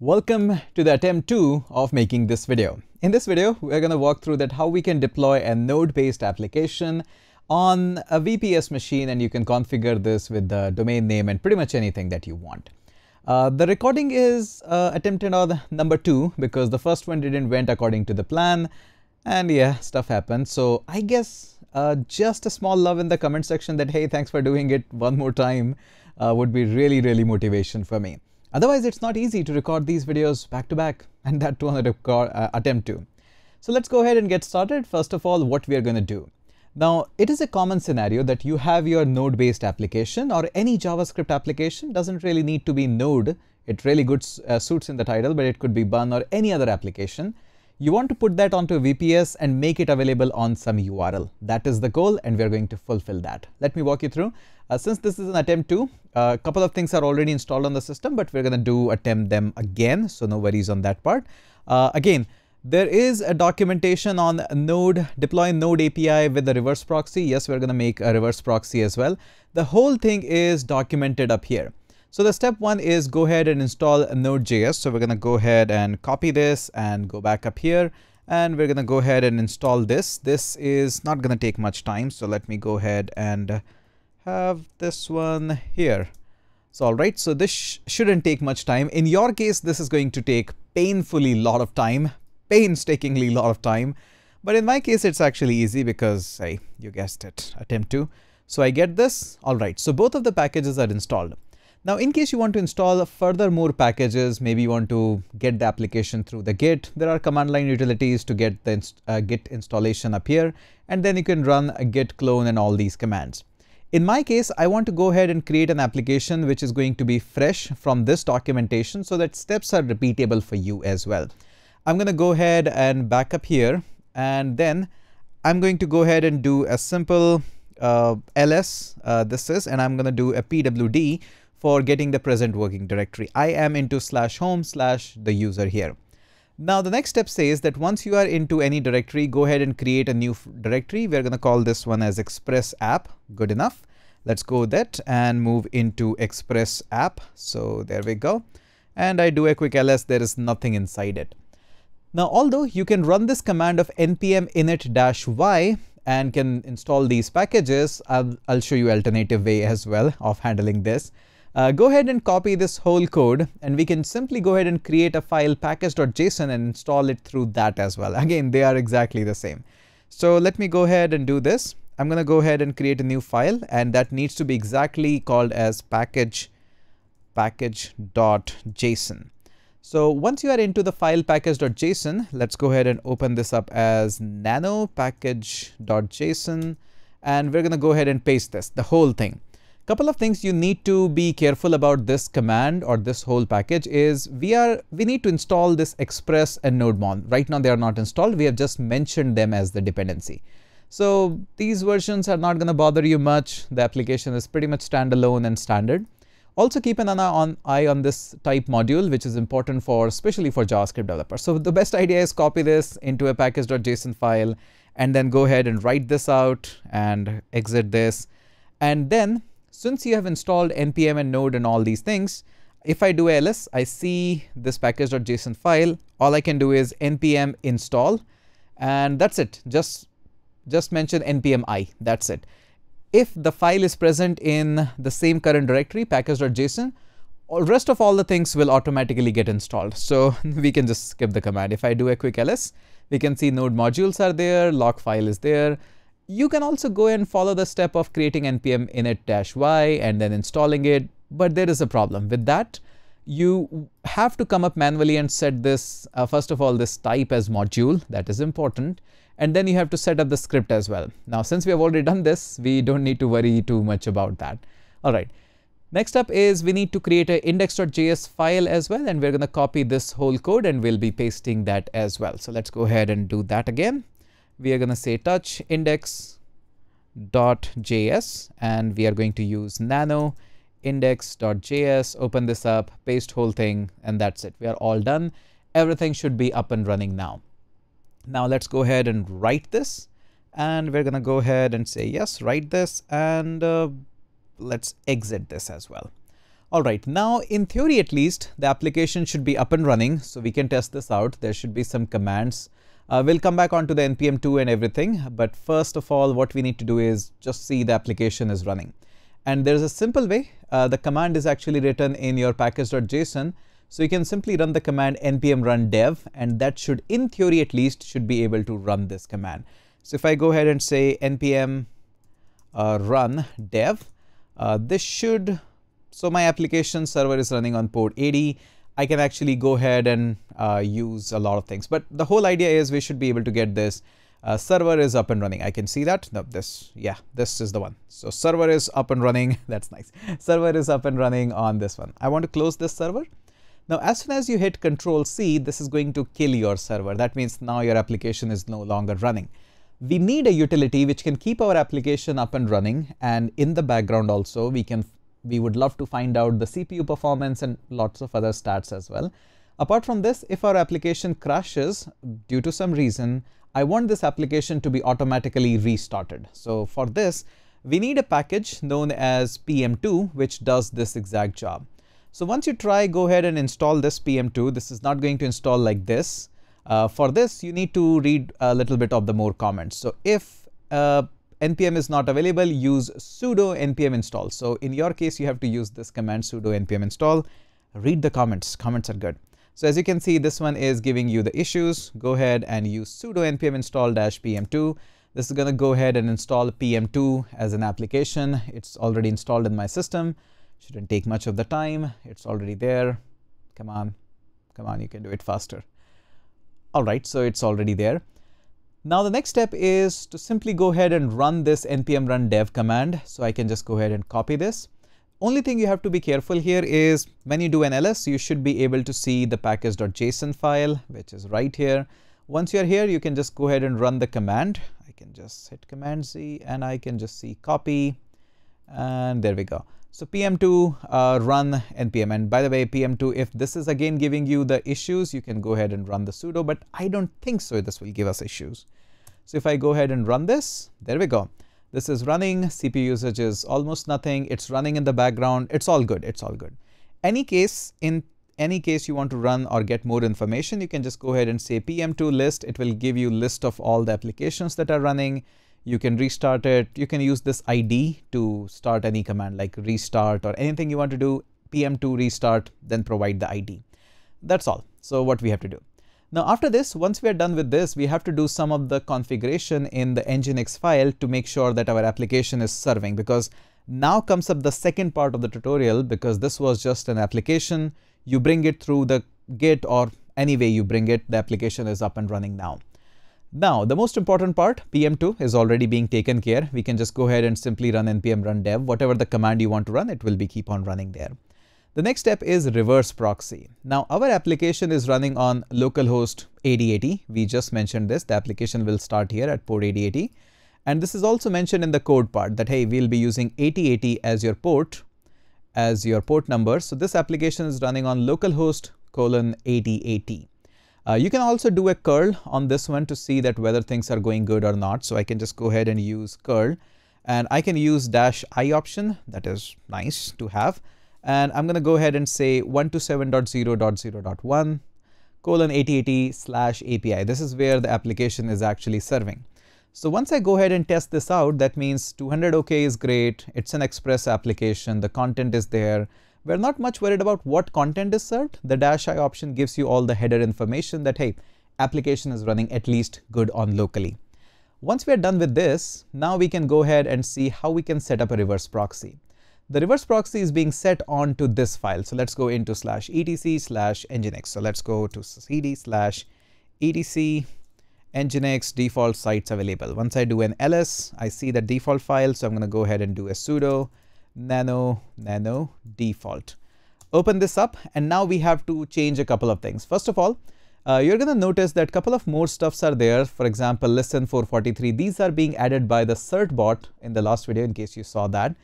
Welcome to the attempt 2 of making this video. In this video, we're going to walk through that how we can deploy a node-based application on a VPS machine, and you can configure this with the domain name and pretty much anything that you want. The recording is attempted on number 2 because the first one didn't went according to the plan, and yeah, stuff happened. So I guess just a small love in the comment section that, hey, thanks for doing it one more time would be really, really motivation for me. Otherwise, it's not easy to record these videos back to back, and that too on attempt 2. So let's go ahead and get started. First of all, what we are going to do. Now, it is a common scenario that you have your node-based application or any JavaScript application. Doesn't really need to be Node. It really suits in the title, but it could be Bun or any other application. You want to put that onto a VPS and make it available on some URL. That is the goal, and we are going to fulfill that. Let me walk you through. Since this is an attempt 2, a couple of things are already installed on the system, but we're going to attempt them again, so no worries on that part. Again, there is a documentation on Node, deploy Node API with the reverse proxy. Yes, we're going to make a reverse proxy as well. The whole thing is documented up here. So the step one is go ahead and install Node.js. So we're going to go ahead and copy this and go back up here, and we're going to go ahead and install this. This is not going to take much time. So let me go ahead and have this one here. So all right, so this shouldn't take much time. In your case, this is going to take painstakingly lot of time. But in my case, it's actually easy because, hey, you guessed it, attempt 2. So I get this. All right, so both of the packages are installed. Now, in case you want to install further more packages, maybe you want to get the application through the Git, there are command line utilities to get the Git installation up here, and then you can run a Git clone and all these commands. In my case, I want to go ahead and create an application which is going to be fresh from this documentation so that steps are repeatable for you as well. I'm going to go ahead and back up here, and then I'm going to go ahead and do a simple ls, and I'm going to do a pwd for getting the present working directory. I am into /home/the user here. Now the next step says that once you are into any directory, go ahead and create a new directory. We're going to call this one as Express app. Good enough. Let's go with that and move into Express app. So there we go. And I do a quick ls. There is nothing inside it. Now, although you can run this command of npm init-y and can install these packages, I'll show you alternative way as well of handling this. Go ahead and copy this whole code, and we can simply go ahead and create a file package.json and install it through that as well. Again, they are exactly the same. So let me go ahead and do this. I'm going to go ahead and create a new file, and that needs to be exactly called as package.json. So once you are into the file package.json, let's go ahead and open this up as nano package.json, and we're going to go ahead and paste this, the whole thing. Couple of things you need to be careful about this command or this whole package is we need to install this Express and NodeMon. Right now they are not installed. We have just mentioned them as the dependency. So these versions are not going to bother you much. The application is pretty much standalone and standard. Also keep an eye on this type module, which is important for, especially for JavaScript developers. So the best idea is copy this into a package.json file and then go ahead and write this out and exit this, and then since you have installed npm and node and all these things, if I do ls, I see this package.json file. All I can do is npm install, and that's it. Just mention npm I, that's it. If the file is present in the same current directory, package.json, all rest of all the things will automatically get installed. So we can just skip the command. If I do a quick ls, we can see node modules are there, log file is there. You can also go and follow the step of creating npm init-y and then installing it, but there is a problem with that. You have to come up manually and set this, first of all, this type as module, that is important, and then you have to set up the script as well. Now, since we have already done this, we don't need to worry too much about that. All right, next up is we need to create an index.js file as well, and we're going to copy this whole code and we'll be pasting that as well. So let's go ahead and do that again. We are going to say touch index.js, and we are going to use nano index.js, open this up, paste whole thing, and that's it. We are all done. Everything should be up and running now. Now let's go ahead and write this, and we're going to go ahead and say yes, write this, and let's exit this as well. All right, now in theory at least, the application should be up and running, so we can test this out. There should be some commands. We'll come back onto the npm2 and everything, but first of all, what we need to do is just see the application is running. And there's a simple way. The command is actually written in your package.json, so you can simply run the command npm run dev, and that should, in theory at least, should be able to run this command. So if I go ahead and say npm run dev, this should. So my application server is running on port 80. I can actually go ahead and use a lot of things. But the whole idea is we should be able to get this. Server is up and running. I can see that. No, this, yeah, this is the one. So server is up and running. That's nice. Server is up and running on this one. I want to close this server. Now, as soon as you hit Control C, this is going to kill your server. That means now your application is no longer running. We need a utility which can keep our application up and running. And in the background also, we would love to find out the CPU performance and lots of other stats as well. Apart from this, if our application crashes due to some reason, I want this application to be automatically restarted. So for this, we need a package known as PM2, which does this exact job. So once you try, go ahead and install this PM2. This is not going to install like this. For this, you need to read a little bit of the more comments. So if npm is not available, use sudo npm install. So in your case, you have to use this command sudo npm install. Read the comments. Comments are good. So as you can see, this one is giving you the issues. Go ahead and use sudo npm install -pm2. This is going to go ahead and install pm2 as an application. It's already installed in my system. Shouldn't take much of the time. It's already there. Come on. Come on, you can do it faster. All right, so it's already there. Now the next step is to simply go ahead and run this npm run dev command. So I can just go ahead and copy this. Only thing you have to be careful here is when you do an ls, you should be able to see the package.json file, which is right here. Once you're here, you can just go ahead and run the command. I can just hit Command Z and I can just see copy. And there we go. So pm2 run npm. And by the way, pm2, if this is again giving you the issues, you can go ahead and run the sudo, but I don't think so. This will give us issues. So if I go ahead and run this, there we go. This is running, CPU usage is almost nothing. It's running in the background. It's all good. It's all good. In any case you want to run or get more information, you can just go ahead and say PM2 list. It will give you a list of all the applications that are running. You can restart it. You can use this ID to start any command like restart or anything you want to do. PM2 restart, then provide the ID. That's all. So what we have to do. Now after this, once we are done with this, we have to do some of the configuration in the Nginx file to make sure that our application is serving, because now comes up the second part of the tutorial, because this was just an application. You bring it through the git or any way you bring it, the application is up and running now. Now the most important part, PM2, is already being taken care. We can just go ahead and simply run npm run dev. Whatever the command you want to run, it will be keep on running there. The next step is reverse proxy. Now our application is running on localhost 8080. We just mentioned this. The application will start here at port 8080. And this is also mentioned in the code part that, hey, we'll be using 8080 as your port number. So this application is running on localhost colon 8080. You can also do a curl on this one to see that whether things are going good or not. So I can just go ahead and use curl, and I can use -i option. That is nice to have. And I'm going to go ahead and say 127.0.0.1 colon 8080/API. This is where the application is actually serving. So once I go ahead and test this out, that means 200 OK is great. It's an Express application. The content is there. We're not much worried about what content is served. The -i option gives you all the header information that, hey, application is running at least good on locally. Once we're done with this, now we can go ahead and see how we can set up a reverse proxy. The reverse proxy is being set onto this file. So let's go into /etc/nginx. So let's go to cd /etc/nginx default sites available. Once I do an ls, I see the default file. So I'm going to go ahead and do a sudo nano default. Open this up, and now we have to change a couple of things. First of all, you're going to notice that a couple of more stuffs are there. For example, listen 443. These are being added by the certbot in the last video, in case you saw that.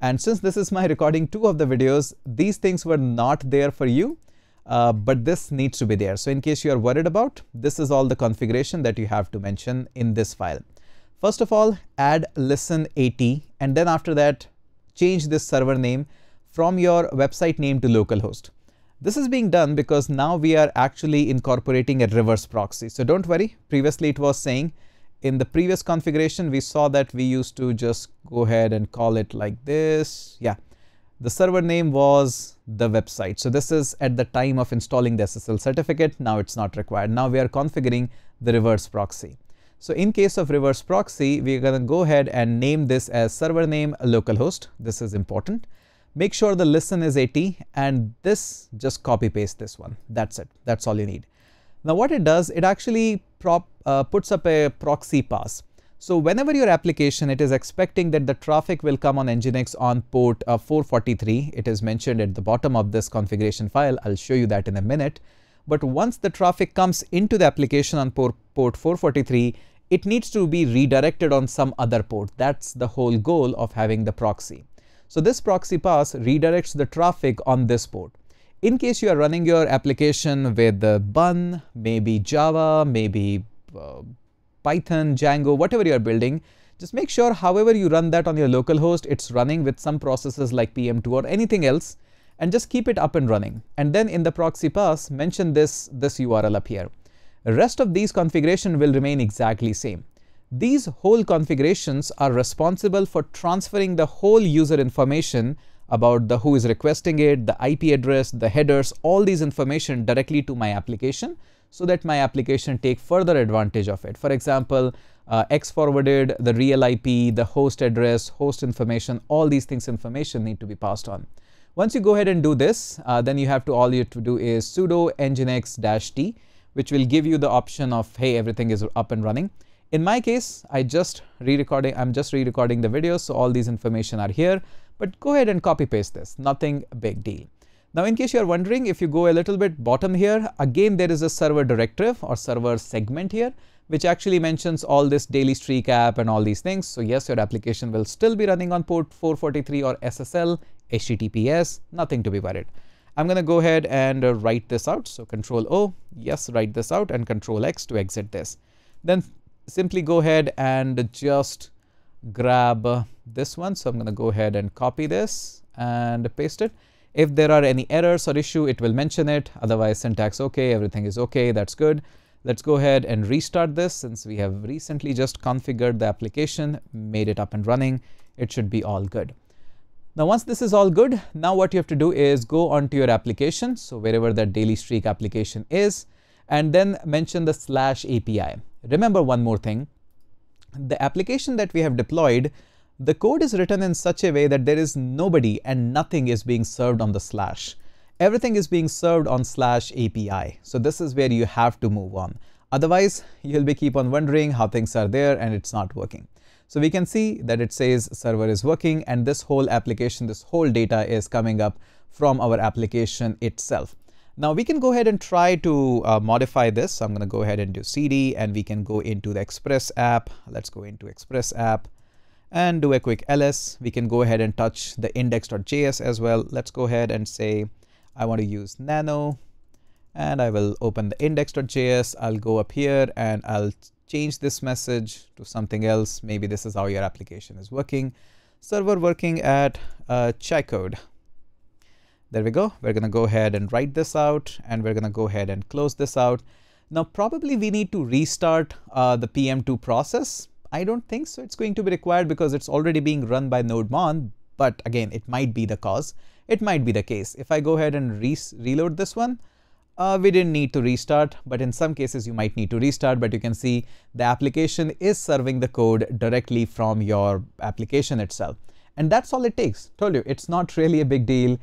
And since this is my recording 2 of the videos, these things were not there for you, but this needs to be there. So in case you are worried about, this is all the configuration that you have to mention in this file. First of all, add listen 80, and then after that, change this server name. from your website name to localhost. This is being done because now we are actually incorporating a reverse proxy. So don't worry, previously it was saying in the previous configuration, we saw that we used to just go ahead and call it like this. Yeah, the server name was the website. So this is at the time of installing the SSL certificate. Now it's not required. Now we are configuring the reverse proxy. So in case of reverse proxy, we're going to go ahead and name this as server name localhost. This is important. Make sure the listen is 80 and this, just copy paste this one. That's it. That's all you need. Now what it does, it actually puts up a proxy pass. So whenever your application, it is expecting that the traffic will come on Nginx on port 443. It is mentioned at the bottom of this configuration file. I'll show you that in a minute. But once the traffic comes into the application on port 443, it needs to be redirected on some other port. That's the whole goal of having the proxy. So this proxy pass redirects the traffic on this port. In case you are running your application with Bun, maybe Java, maybe Python, Django, whatever you are building, just make sure however you run that on your localhost, it's running with some processes like PM2 or anything else, and just keep it up and running. And then in the proxy pass, mention this URL up here. The rest of these configuration will remain exactly same. These whole configurations are responsible for transferring the whole user information about the who is requesting it, the IP address, the headers, all these information directly to my application so that my application take further advantage of it. For example, X forwarded, the real IP, the host address, host information, all these things information need to be passed on. Once you go ahead and do this, then all you have to do is sudo nginx-t, which will give you the option of, hey, everything is up and running. In my case, I'm just re-recording the video, so all these information are here, but go ahead and copy paste this, nothing big deal. Now, in case you're wondering, if you go a little bit bottom here, again, there is a server directive or server segment here, which actually mentions all this Daily Streak app and all these things. So yes, your application will still be running on port 443 or SSL. HTTPS, nothing to be worried. I'm going to go ahead and write this out. So Control O, yes, write this out and Control X to exit this. Then simply go ahead and just grab this one. So I'm going to go ahead and copy this and paste it. If there are any errors or issue, it will mention it. Otherwise, syntax okay, everything is okay, that's good. Let's go ahead and restart this since we have recently just configured the application, made it up and running. It should be all good. Now, once this is all good, now what you have to do is go onto your application. So wherever that Daily Streak application is, and then mention the /API. Remember one more thing, the application that we have deployed, the code is written in such a way that there is nobody and nothing is being served on the /. Everything is being served on /API. So this is where you have to move on. Otherwise, you'll be keep on wondering how things are there and it's not working. So we can see that it says server is working and this whole application, this whole data is coming up from our application itself. Now we can go ahead and try to modify this. So I'm going to go ahead and do CD and we can go into the Express app. Let's go into Express app and do a quick ls. We can go ahead and touch the index.js as well. Let's go ahead and say I want to use nano and I will open the index.js. I'll go up here and I'll change this message to something else. Maybe this is how your application is working. Server working at chaicode. There we go. We're going to go ahead and write this out and we're going to go ahead and close this out. Now, probably we need to restart the PM2 process. I don't think so. It's going to be required because it's already being run by NodeMon. But again, it might be the cause. It might be the case. If I go ahead and reload this one, we didn't need to restart, but in some cases you might need to restart, but you can see the application is serving the code directly from your application itself. And that's all it takes. Told you, it's not really a big deal.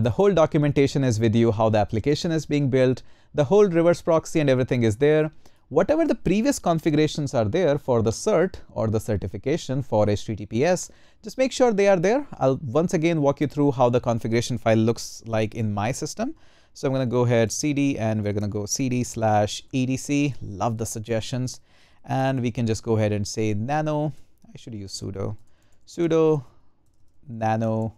The whole documentation is with you, how the application is being built, the whole reverse proxy and everything is there. Whatever the previous configurations are there for the cert or the certification for HTTPS, just make sure they are there. I'll once again walk you through how the configuration file looks like in my system. So I'm going to go ahead CD and we're going to go CD /EDC. Love the suggestions. And we can just go ahead and say nano. I should use sudo. Sudo nano.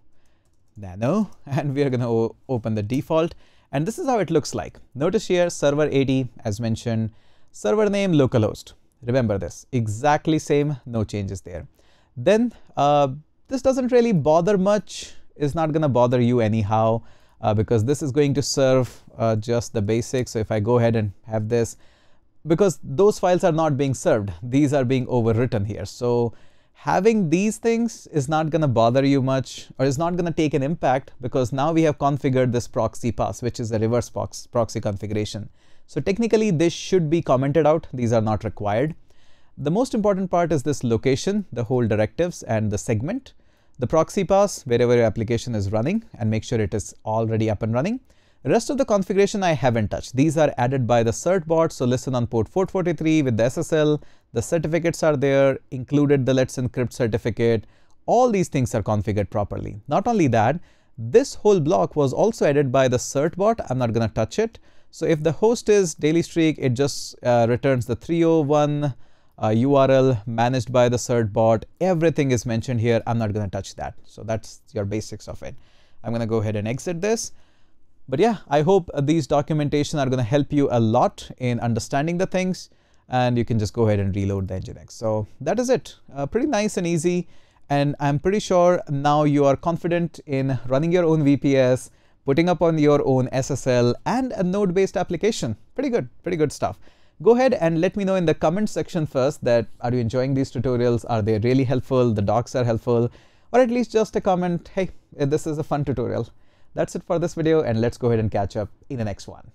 And we are going to open the default. And this is how it looks like. Notice here server 80 as mentioned. Server name localhost. Remember this. Exactly same. No changes there. Then this doesn't really bother much. is not going to bother you anyhow, because this is going to serve just the basics. So if I go ahead and have this, because those files are not being served, these are being overwritten here. So having these things is not going to bother you much, or is not going to take an impact, because now we have configured this proxy pass, which is a reverse proxy configuration. So technically this should be commented out. These are not required. The most important part is this location, the whole directives and the segment, the proxy pass wherever your application is running, and make sure it is already up and running. The rest of the configuration I haven't touched. These are added by the certbot. So listen on port 443 with the SSL, the certificates are there, included the Let's Encrypt certificate. All these things are configured properly. Not only that, this whole block was also added by the certbot. I'm not going to touch it. So if the host is Daily Streak, it just returns the 301 URL managed by the certbot. Everything is mentioned here. I'm not going to touch that. So that's your basics of it. I'm going to go ahead and exit this. But yeah, I hope these documentation are going to help you a lot in understanding the things, and you can just go ahead and reload the Nginx. So that is it. Pretty nice and easy. And I'm pretty sure now you are confident in running your own VPS, putting up on your own SSL, and a node-based application. Pretty good stuff. Go ahead and let me know in the comment section first that are you enjoying these tutorials? Are they really helpful? The docs are helpful, or at least just a comment. Hey, this is a fun tutorial. That's it for this video, and let's go ahead and catch up in the next one.